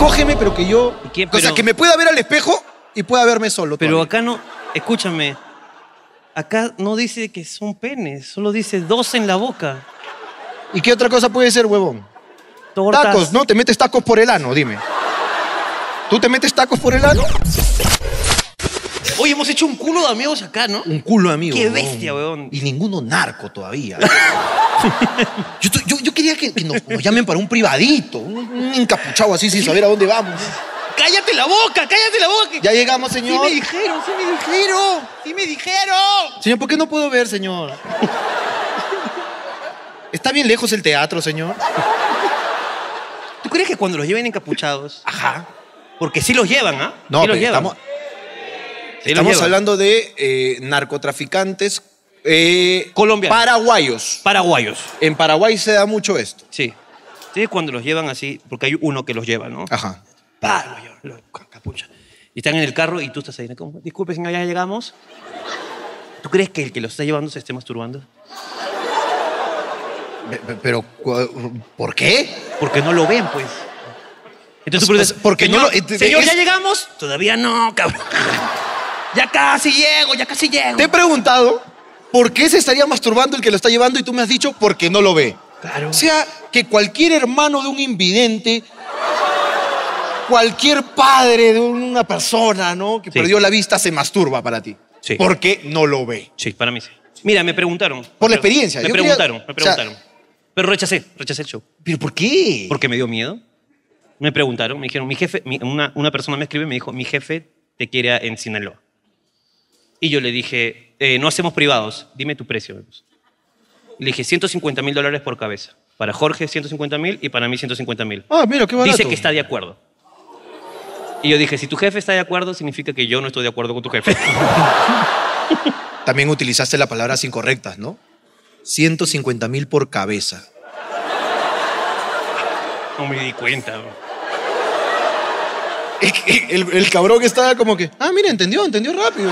Cógeme, pero que yo... o sea, que me pueda ver al espejo y pueda verme solo. Pero todavía. Acá no... Escúchame. Acá no dice que son penes. Solo dice 2 en la boca. ¿Y qué otra cosa puede ser, huevón? Tortas. Tacos, ¿no? Te metes tacos por el ano, dime. ¿Tú te metes tacos por el ano? Oye, hemos hecho un culo de amigos acá, ¿no? Un culo de amigos. Qué bestia, weón. Y ninguno narco todavía. yo quería que nos llamen para un privadito. Un encapuchado así sin saber a dónde vamos. ¡Cállate la boca! ¡Cállate la boca! Ya llegamos, señor. Sí me dijeron, sí me dijeron. ¡Sí me dijeron! Señor, ¿por qué no puedo ver, señor? ¿Está bien lejos el teatro, señor? ¿Tú crees que cuando los lleven encapuchados? Ajá. Porque sí los llevan, ¿ah? No, sí los llevan. Estamos hablando de narcotraficantes colombianos. Paraguayos. Paraguayos. En Paraguay se da mucho esto. Sí. Sí, cuando los llevan así, porque hay uno que los lleva, ¿no? Ajá. Los capucha. Y están en el carro y tú estás ahí. ¿Cómo? Disculpe, señor, ya llegamos. ¿Tú crees que el que los está llevando se esté masturbando? Pero, ¿por qué? Porque no lo ven, pues. Entonces, porque señor, no lo, señor, ¿ya llegamos? Todavía no, cabrón. Ya casi llego, ya casi llego. Te he preguntado por qué se estaría masturbando el que lo está llevando y tú me has dicho porque no lo ve. Claro. O sea, que cualquier hermano de un invidente, cualquier padre de una persona, ¿no? Que perdió la vista se masturba para ti. Sí. Porque no lo ve. Sí, para mí sí. Mira, me preguntaron. Por la experiencia. Me preguntaron. O sea, pero rechacé el show. ¿Pero por qué? Porque me dio miedo. Me preguntaron, me dijeron, mi jefe, una persona me escribe y me dijo, mi jefe te quiere en Sinaloa. Y yo le dije, no hacemos privados, dime tu precio. Le dije, $150,000 por cabeza. Para Jorge, $150,000 y para mí, $150,000. Ah, mira, qué barato. Dice que está de acuerdo. Y yo dije, si tu jefe está de acuerdo, significa que yo no estoy de acuerdo con tu jefe. También utilizaste las palabras incorrectas, ¿no? $150,000 por cabeza. No me di cuenta, bro. El cabrón que estaba como que, ah, mira, entendió rápido.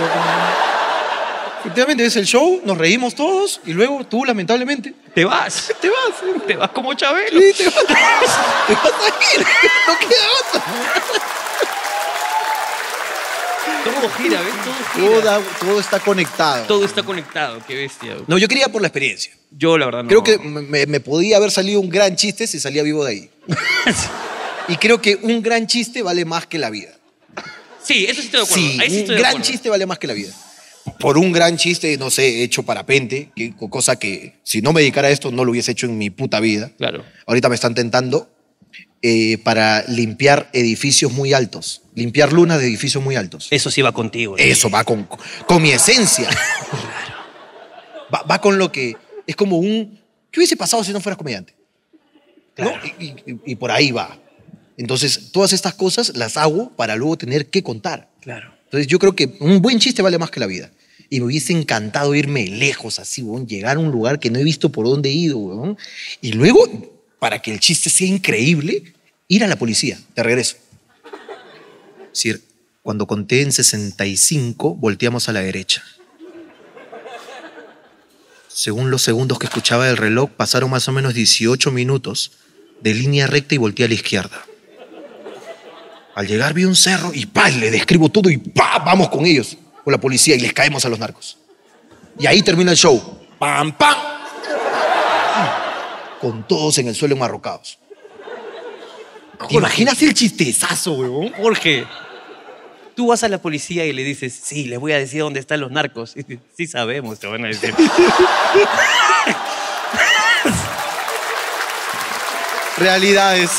Efectivamente, es el show, nos reímos todos y luego tú, lamentablemente, te vas como Chabelo. Sí, te vas a ir, no queda otra. Todo gira, ¿ves? Todo gira. Todo está conectado. Todo está conectado, qué bestia. No, yo quería por la experiencia. Yo, la verdad, no. Creo que me podía haber salido un gran chiste si salía vivo de ahí. Y creo que un gran chiste vale más que la vida. Sí, eso sí estoy de acuerdo. Sí, ahí sí estoy de acuerdo. Un gran chiste vale más que la vida. Por un gran chiste, no sé, hecho parapente, cosa que si no me dedicara a esto no lo hubiese hecho en mi puta vida. Claro. Ahorita me están tentando para limpiar edificios muy altos. Limpiar lunas de edificios muy altos. Eso sí va contigo, ¿no? Eso va con mi esencia. Claro. Va con lo que... Es como un... ¿Qué hubiese pasado si no fueras comediante? Claro. ¿No? Y por ahí va. Entonces, todas estas cosas las hago para luego tener que contar. Claro. Entonces, yo creo que un buen chiste vale más que la vida. Y me hubiese encantado irme lejos así, weón, llegar a un lugar que no he visto por dónde he ido, weón. Y luego, para que el chiste sea increíble, ir a la policía, de regreso. Es decir, cuando conté en 65, volteamos a la derecha. Según los segundos que escuchaba del reloj, pasaron más o menos 18 minutos de línea recta y volteé a la izquierda. Al llegar vi un cerro y ¡pah! Le describo todo y ¡pah! Vamos con ellos, con la policía, y les caemos a los narcos. Y ahí termina el show. ¡Pam, pam! Con todos en el suelo enmarrocados. ¿Te imaginas el chistezazo, weón? Jorge, tú vas a la policía y le dices, sí, les voy a decir dónde están los narcos. Y, sí sabemos, te van a decir. Realidades.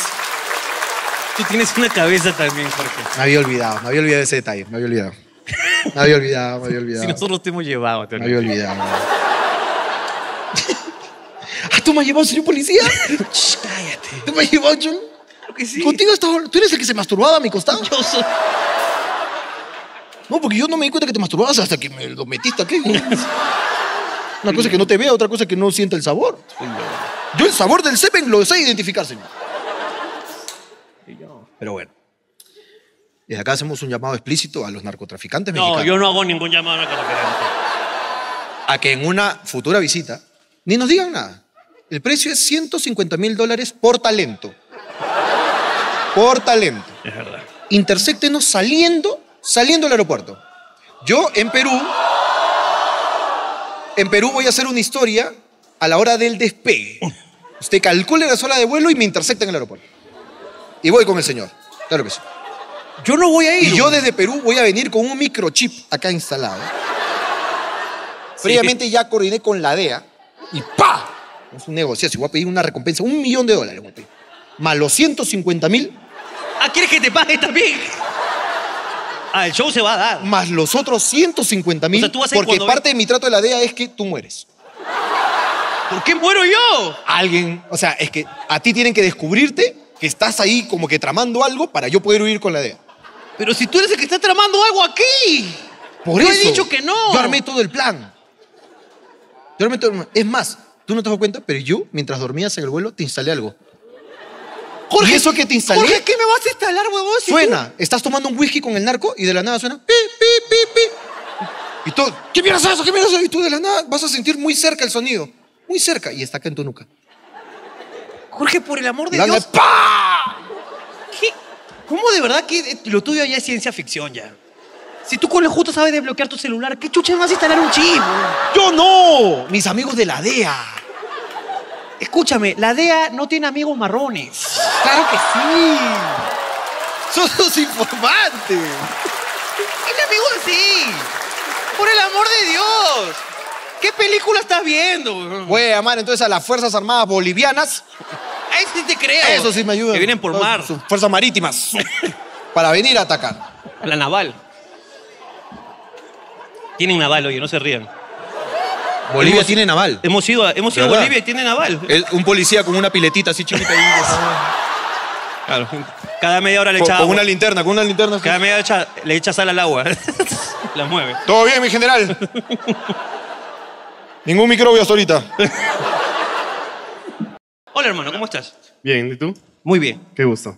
Tú tienes una cabeza también, Jorge. Me había olvidado ese detalle, me había olvidado. Si nosotros te hemos llevado. Me había olvidado. ¿Ah, tú me has llevado, señor policía? Shh, cállate. ¿Tú me has llevado, John? Claro que sí. ¿Contigo tú eres el que se masturbaba a mi costado? Yo soy... No, porque yo no me di cuenta que te masturbabas hasta que me lo metiste aquí. Una cosa que no te vea, otra cosa que no sienta el sabor. Yo el sabor del semen lo sé identificar, señor. Pero bueno, desde acá hacemos un llamado explícito a los narcotraficantes mexicanos. No, yo no hago ningún llamado a narcotraficantes. A que en una futura visita ni nos digan nada. El precio es $150,000 por talento. Por talento. Es verdad. Interséctenos saliendo del aeropuerto. Yo en Perú voy a hacer una historia a la hora del despegue. Usted calcule las horas de vuelo y me intersecta en el aeropuerto. Y voy con el señor. Claro que sí. Yo no voy a ir. Y yo desde Perú voy a venir con un microchip acá instalado. Sí. Previamente ya coordiné con la DEA y ¡pa! Es un negocio. Si voy a pedir una recompensa, $1.000.000 voy a pedir. Más los 150.000. Ah, ¿quieres que te pague también? Ah, el show se va a dar. Más los otros 150.000. O sea, porque parte de mi trato de la DEA es que tú mueres. ¿Por qué muero yo? Alguien, o sea, es que a ti tienen que descubrirte que estás ahí como que tramando algo para yo poder huir con la DEA. Pero si tú eres el que está tramando algo aquí. Por eso. Yo he dicho que no. Yo armé todo el plan. Es más, tú no te das cuenta, pero yo, mientras dormías en el vuelo, te instalé algo. Jorge, ¿y eso que te instalé? Jorge, ¿qué me vas a instalar, huevón? Si suena. Tú... Estás tomando un whisky con el narco y de la nada suena... Pi, pi, pi, pi. Y todo... ¿Qué miras eso? ¿Qué miras eso? Y tú de la nada vas a sentir muy cerca el sonido. Muy cerca. Y está acá en tu nuca. Jorge, por el amor de Dios... ¡Pah! ¿Qué? ¿Cómo de verdad que lo tuyo ya es ciencia ficción ya? Si tú con lo justo sabes desbloquear tu celular, ¿qué chucha vas a instalar un chip? ¡Yo no! Mis amigos de la DEA... Escúchame, la DEA no tiene amigos marrones. ¡Claro que sí! ¡Son los informantes! ¡Tiene amigos así! ¡Por el amor de Dios! ¿Qué película estás viendo? Güey, amar entonces a las Fuerzas Armadas Bolivianas. ¡Ay, sí te creo! Eso sí me ayuda. Que vienen por mar. Sus fuerzas marítimas. Para venir a atacar. La naval. Tienen naval, oye, no se rían. Bolivia tiene naval. Hemos ido a Bolivia y tiene naval. Un policía con una piletita así chiquita. Claro. Cada media hora le echa agua. Con una linterna, así. Cada media hora le echa sal al agua. La mueve. Todo bien, mi general. Ningún microbio hasta ahorita. Hola, hermano, ¿cómo estás? Bien, ¿y tú? Muy bien. Qué gusto.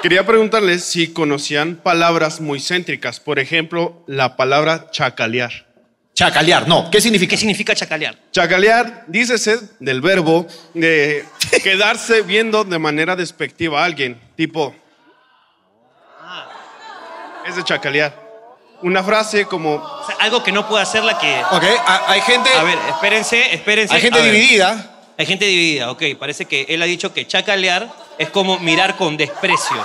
Quería preguntarles si conocían palabras muy céntricas. Por ejemplo, la palabra chacalear. Chacalear, no. ¿Qué significa? ¿Qué significa chacalear? Chacalear, dícese del verbo de quedarse viendo de manera despectiva a alguien. Tipo, es de chacalear. Una frase como... O sea, algo que no puede hacer la que... Ok, hay gente... A ver, espérense. Hay gente dividida. Hay gente dividida, ok. Parece que él ha dicho que chacalear es como mirar con desprecio,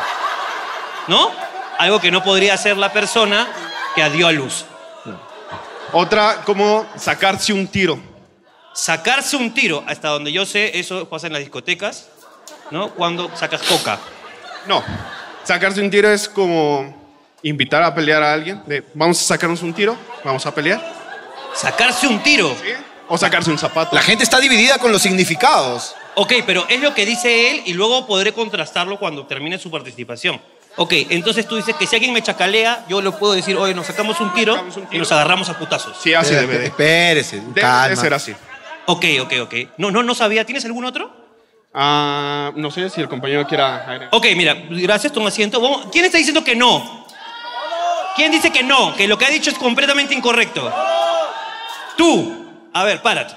¿no? Algo que no podría hacer la persona que dio a luz. Otra, como sacarse un tiro. Sacarse un tiro. Hasta donde yo sé, eso pasa en las discotecas, ¿no? Cuando sacas coca. No. Sacarse un tiro es como invitar a pelear a alguien. De, vamos a sacarnos un tiro, vamos a pelear. ¿Sacarse un tiro? ¿Sí? O sacarse un zapato. La gente está dividida con los significados. Ok, pero es lo que dice él y luego podré contrastarlo cuando termine su participación. Ok, entonces tú dices que si alguien me chacalea, yo lo puedo decir, oye, nos sacamos un tiro y nos agarramos a putazos. Sí, así debe de. Espérese, debe ser así. Ok. No sabía. ¿Tienes algún otro? No sé si el compañero quiera agregar. Ok, mira, gracias, toma asiento. Vamos. ¿Quién está diciendo que no? ¿Quién dice que no? Que lo que ha dicho es completamente incorrecto. Tú. A ver, párate.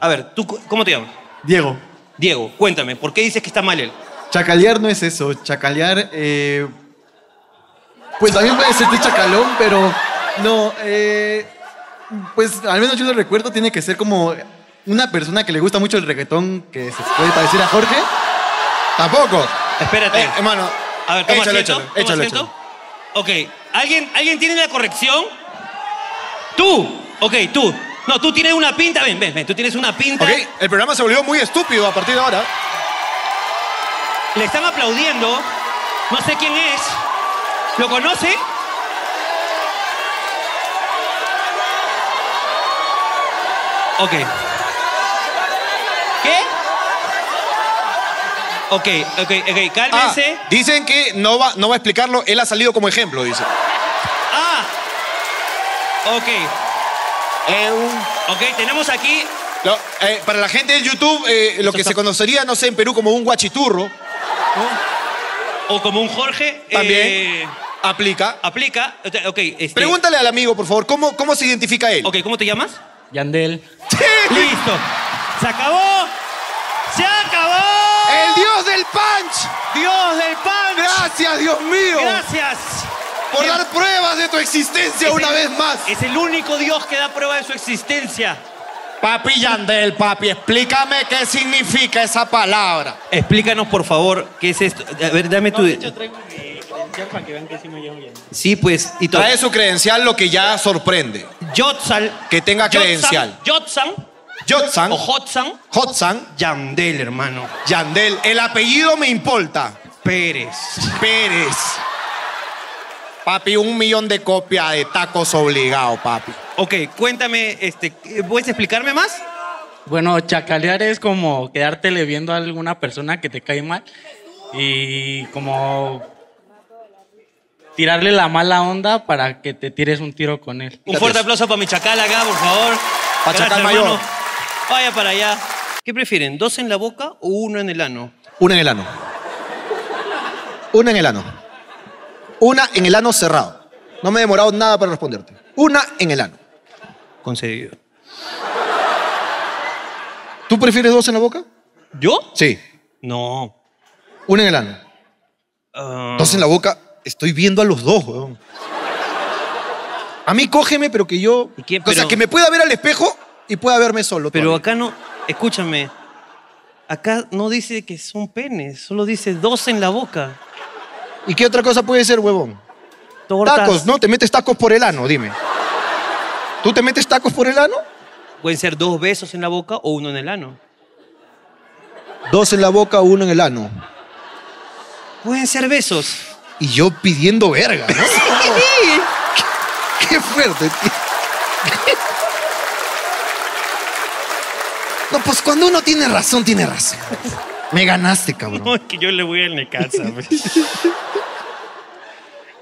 A ver, ¿tú cómo te llamas? Diego. Diego, cuéntame, ¿por qué dices que está mal él? Chacalear no es eso. Chacalear, pues también puede ser de chacalón, pero no, pues al menos yo lo recuerdo, tiene que ser como una persona que le gusta mucho el reggaetón, que se puede parecer a Jorge. Tampoco. Espérate. Hermano, a ver, toma échalo. Ok, ¿alguien tiene la corrección? Tú, ok, tú. No, tú tienes una pinta, ven, tú tienes una pinta. Ok, el programa se volvió muy estúpido a partir de ahora. Le están aplaudiendo. No sé quién es. ¿Lo conoce? Ok. ¿Qué? Ok, cálmense. Ah, dicen que no va a explicarlo. Él ha salido como ejemplo, dice. Ah. Ok. Ok, tenemos aquí... No, para la gente de YouTube, lo que se conocería, no sé, en Perú como un guachiturro. ¿No? O como un Jorge. También. Aplica. Okay, pregúntale al amigo, por favor, ¿cómo se identifica él? Ok, ¿cómo te llamas? Yandel. ¡Sí! ¡Listo! ¡Se acabó! Dios del punch. Gracias, Dios mío. Gracias. Por dar pruebas de tu existencia una vez más. Es el único Dios que da prueba de su existencia. Papi Yandel, papi, explícame qué significa esa palabra. Explícanos, por favor, qué es esto. A ver, dame tu... Yo traigo mi credencial para que vean que sí me llevo bien. Sí, pues... Y trae su credencial, lo que ya sorprende. Yotzal. Que tenga credencial. Yotzan. O Hotzan. Hotzan. Yandel, hermano. Yandel. El apellido me importa. Pérez. Papi, 1 millón de copias de tacos obligado, papi. Ok, cuéntame, ¿puedes explicarme más? Bueno, chacalear es como quedártele viendo a alguna persona que te cae mal y como tirarle la mala onda para que te tires un tiro con él. Un fuerte aplauso para mi chacal acá, por favor. Para Chacal Mayor. Vaya para allá. ¿Qué prefieren, 2 en la boca o 1 en el ano? 1 en el ano. 1 en el ano. 1 en el ano cerrado. No me he demorado nada para responderte. 1 en el ano. Concedido. ¿Tú prefieres 2 en la boca? ¿Yo? Sí. No. 1 en el ano. 2 en la boca. Estoy viendo a los dos, weón. A mí cógeme, pero que yo... O sea, que me pueda ver al espejo y pueda verme solo. Pero acá no... Escúchame. Acá no dice que son penes. Solo dice 2 en la boca. ¿Y qué otra cosa puede ser, huevón? Tortas. Tacos, ¿no? Te metes tacos por el ano, dime. ¿Tú te metes tacos por el ano? Pueden ser 2 besos en la boca o 1 en el ano. 2 en la boca o 1 en el ano. Pueden ser besos. Y yo pidiendo verga, ¿no? ¡Qué fuerte, tío! No, pues cuando uno tiene razón, tiene razón. Me ganaste, cabrón. No, es que yo le voy al Necaxa.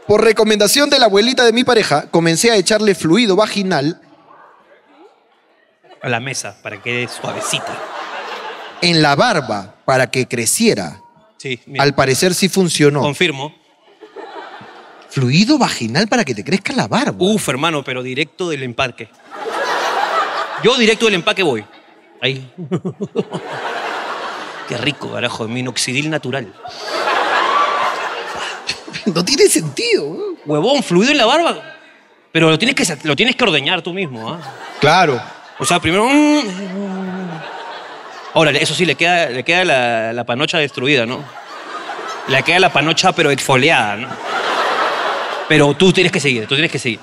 Por recomendación de la abuelita de mi pareja, comencé a echarle fluido vaginal... A la mesa, para que quede suavecita. En la barba, para que creciera. Sí, mira. Al parecer sí funcionó. Confirmo. Fluido vaginal para que te crezca la barba. Uf, hermano, pero directo del empaque. Yo directo del empaque voy. Ahí. Qué rico, carajo, minoxidil natural. No tiene sentido. Huevón, fluido en la barba. Pero lo tienes que ordeñar tú mismo, ¿ah? Claro. O sea, primero... Ahora, eso sí, le queda la panocha destruida, ¿no? Le queda la panocha, pero exfoliada, ¿no? Pero tú tienes que seguir. Tú tienes que seguir.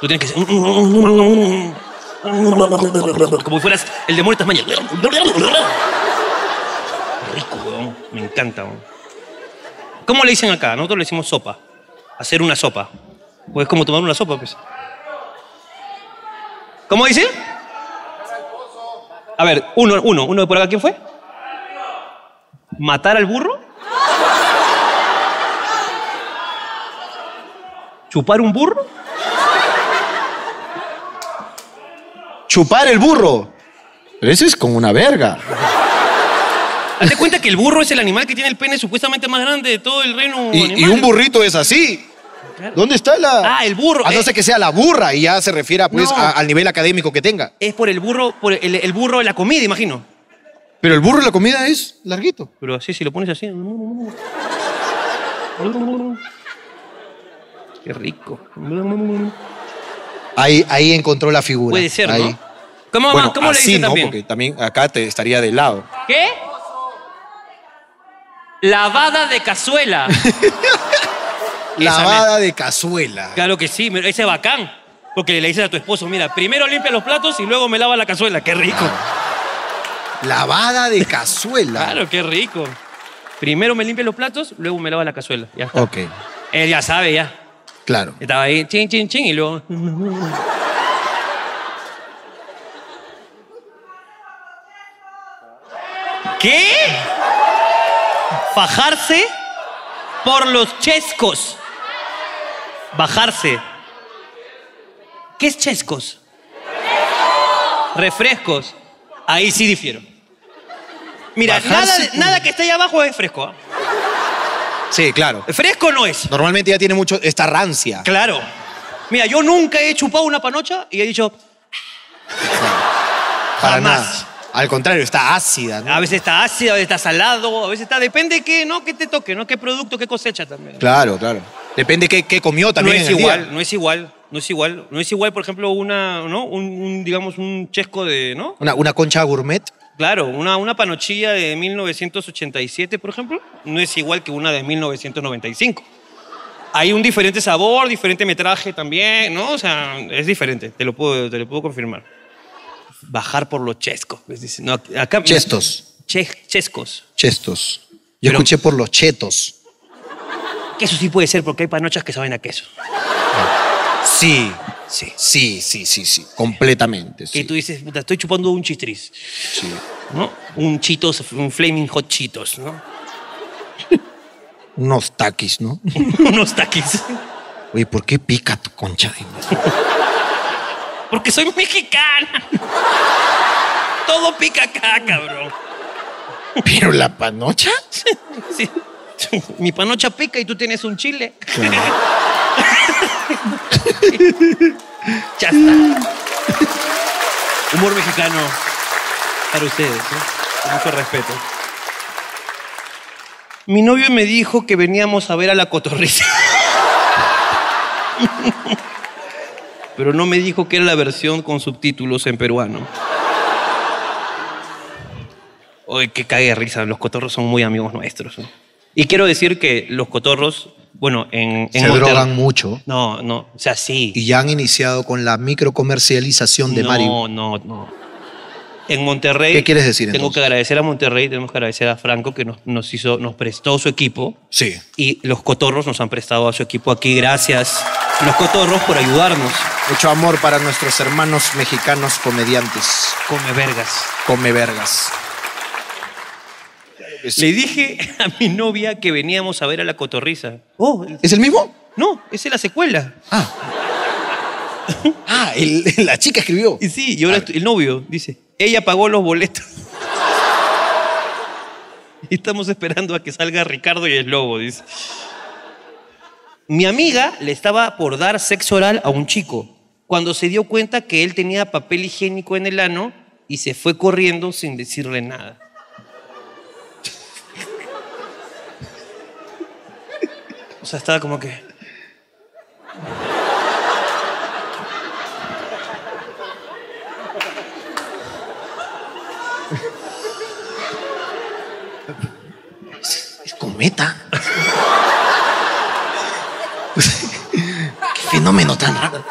Como si fueras el demonio de Tasmania. Rico, weón. Me encanta, weón. ¿Cómo le dicen acá? Nosotros le decimos sopa. Hacer una sopa. Pues es como tomar una sopa, pues. ¿Cómo dicen? A ver, uno de por acá, ¿quién fue? ¿Matar al burro? ¿Chupar un burro? ¿Chupar el burro? Pero eso es con una verga. Hazte cuenta que el burro es el animal que tiene el pene supuestamente más grande de todo el reino animal. Y un burrito es así. Claro. ¿Dónde está la...? Ah, el burro. A no ser que sea la burra y ya se refiera, pues, no, al nivel académico que tenga. Es por el burro de la comida, imagino. Pero el burro de la comida es larguito. Pero así, si lo pones así... Qué rico. Ahí encontró la figura. Puede ser, ahí. ¿No? ¿Cómo le dicen también? Porque también acá te estaría de lado. ¿Qué? Lavada de cazuela. Lavada de cazuela. Claro que sí, ese es bacán. Porque le dices a tu esposo, mira, primero limpia los platos y luego me lava la cazuela. ¡Qué rico! Claro. Lavada de cazuela. Claro, qué rico. Primero me limpia los platos, luego me lava la cazuela. Ya está. Ok. Él ya sabe, ya. Claro. Estaba ahí, chin, chin, chin, y luego... ¿Qué? Fajarse por los chescos. Bajarse. ¿Qué es chescos? Refrescos. Ahí sí difiero. Mira, nada que esté ahí abajo es fresco, ¿eh? Sí, claro. Fresco no es. Normalmente ya tiene mucho esta rancia. Claro. Mira, yo nunca he chupado una panocha y he dicho... Para nada. Al contrario, está ácida, ¿no? A veces está ácida, a veces está salado, a veces está... Depende qué, ¿no? Qué te toque, ¿no? Qué producto, qué cosecha también. Claro, claro. Depende qué comió también. No es igual, no es igual. No es igual. No es igual, por ejemplo, una, ¿no? Digamos, un chesco de, ¿no? Una concha gourmet. Claro, una panochilla de 1987, por ejemplo, no es igual que una de 1995. Hay un diferente sabor, diferente metraje también, ¿no? O sea, es diferente, te lo puedo confirmar. Bajar por los chescos. No, acá, chestos. Chescos. Chestos. Yo escuché por los chetos. Que eso sí puede ser, porque hay panochas que saben a queso. Sí, sí, sí, sí, sí, sí, completamente. Que sí. Tú dices, puta, estoy chupando un chistriz. Sí. ¿No? Un Cheetos, un Flaming Hot Cheetos, ¿no? Unos taquis, ¿no? Unos taquis. Oye, ¿por qué pica tu concha? Porque soy mexicana. Todo pica acá, cabrón. ¿Pero la panocha? Sí. Mi panocha pica y tú tienes un chile. Claro. Ya está. Humor mexicano para ustedes, ¿eh? Con mucho respeto. Mi novio me dijo que veníamos a ver a La Cotorrisa. Pero no me dijo que era la versión con subtítulos en peruano. Oye, que cague de risa. Los cotorros son muy amigos nuestros, ¿eh? Y quiero decir que los cotorros, bueno, se drogan mucho. No, no, o sea, sí. Y ya han iniciado con la microcomercialización de marihuana. No, no, no. En Monterrey... ¿Qué quieres decir entonces? Tengo que agradecer a Monterrey, tenemos que agradecer a Franco que nos prestó su equipo. Sí. Y los cotorros nos han prestado a su equipo aquí. Gracias, los cotorros, por ayudarnos. Mucho amor para nuestros hermanos mexicanos comediantes. Come vergas. Come vergas. Le dije a mi novia que veníamos a ver a La Cotorrisa. Oh, ¿es el mismo? No, esa es la secuela. Ah. Ah, la chica escribió. Y sí, y ahora el novio dice, ella pagó los boletos. Y estamos esperando a que salga Ricardo y el Lobo, dice. Mi amiga le estaba por dar sexo oral a un chico cuando se dio cuenta que él tenía papel higiénico en el ano y se fue corriendo sin decirle nada. O sea, estaba como que... Es cometa. Qué fenómeno tan raro.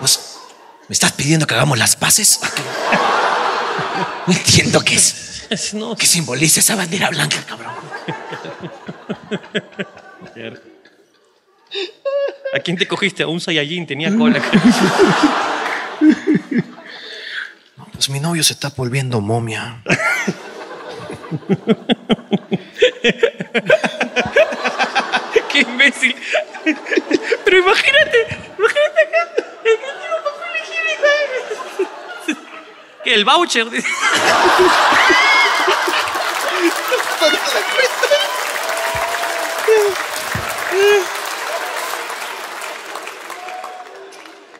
¿Vos me estás pidiendo que hagamos las paces? No entiendo qué es. No. ¿Qué simboliza esa bandera blanca, cabrón? ¿A quién te cogiste? A un Saiyajin, tenía cola. No, pues mi novio se está volviendo momia. ¡Qué imbécil! Pero imagínate acá, el último papel higiénico. ¿Qué? El voucher.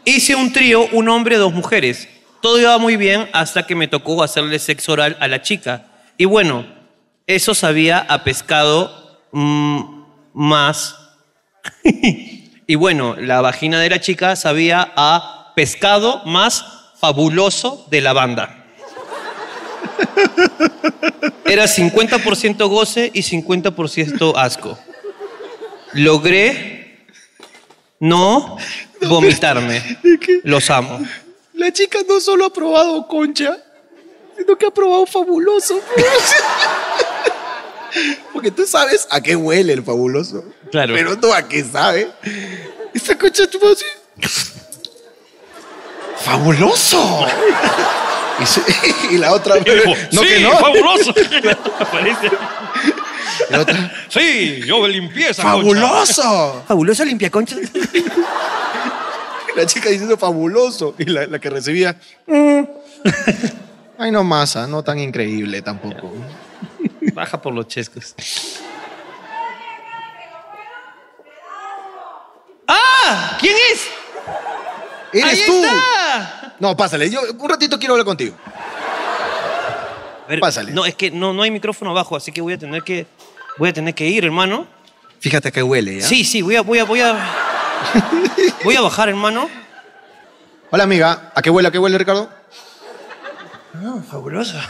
Hice un trío, un hombre, dos mujeres. Todo iba muy bien hasta que me tocó hacerle sexo oral a la chica. Y bueno, eso sabía a pescado más. Y bueno, la vagina de la chica sabía a pescado más fabuloso de la banda. Era 50% goce y 50% asco. Logré no vomitarme. Los amo. La chica no solo ha probado concha, sino que ha probado fabuloso. Porque tú sabes a qué huele el fabuloso. Claro. Pero no a qué sabe. Esta concha tú vas así. ¡Fabuloso! Y la otra... No, sí, que no. ¡Fabuloso! La otra... Sí, yo limpieza. ¡Fabuloso! Concha. ¿Fabuloso limpia concha? La chica diciendo fabuloso. Y la que recibía... Ay, no masa, no tan increíble tampoco. Baja por los chescos. ¡Ah! ¿Quién es? ¡Eres tú! Está. No, pásale. Yo un ratito quiero hablar contigo. Ver, pásale. No, es que no hay micrófono abajo, así que voy a tener que ir, hermano. Fíjate que huele, ¿ya? Sí, voy a bajar, hermano. Hola, amiga. ¿A qué huele, Ricardo? No, fabulosa.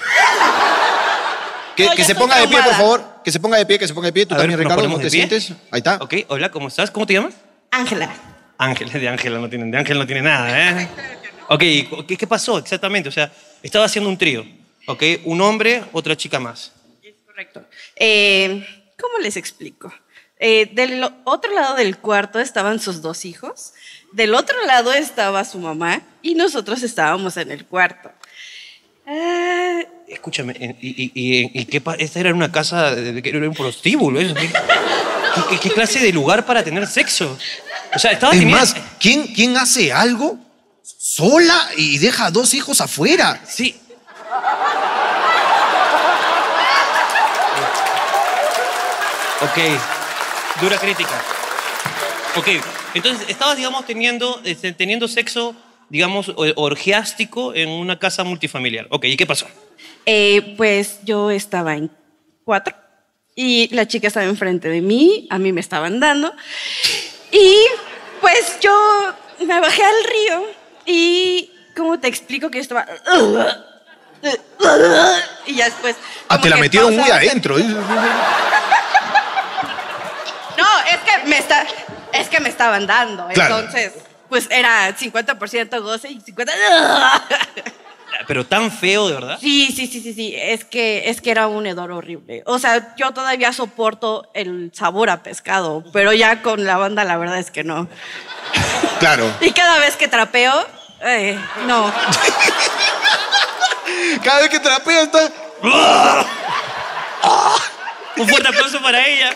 Que se ponga de pie, por favor. Que se ponga de pie. Tú también, Ricardo, ¿cómo te sientes? Ahí está. Ok, hola, ¿cómo estás? ¿Cómo te llamas? Ángela. De Ángela no tiene nada, ¿eh? Ok, ¿qué pasó exactamente? O sea, estaba haciendo un trío, ¿ok? Un hombre, otra chica más. Es correcto. ¿Cómo les explico? Del otro lado del cuarto estaban sus dos hijos, del otro lado estaba su mamá y nosotros estábamos en el cuarto. Escúchame, ¿y qué pasa? Esta era una casa, era un prostíbulo. Eso. ¿Qué clase de lugar para tener sexo? O sea, estaba teniendo... Es más, ¿quién hace algo sola y deja a dos hijos afuera? Sí. Ok, dura crítica. Ok, entonces estabas, digamos, teniendo sexo, digamos, orgiástico en una casa multifamiliar. Ok, ¿y qué pasó? Pues yo estaba en cuatro y la chica estaba enfrente de mí, a mí me estaban dando y pues yo me bajé al río y ¿cómo te explico que yo estaba? Y ya después... Ah, te la metieron muy adentro. No, es que me estaban dando, claro. Entonces... Pues era 50% goce y 50%... Pero tan feo, ¿de verdad? Sí. Es que era un hedor horrible. O sea, yo todavía soporto el sabor a pescado, pero ya con la banda la verdad es que no. Claro. Y cada vez que trapeo... no. Cada vez que trapeo está... Un fuerte aplauso para ella.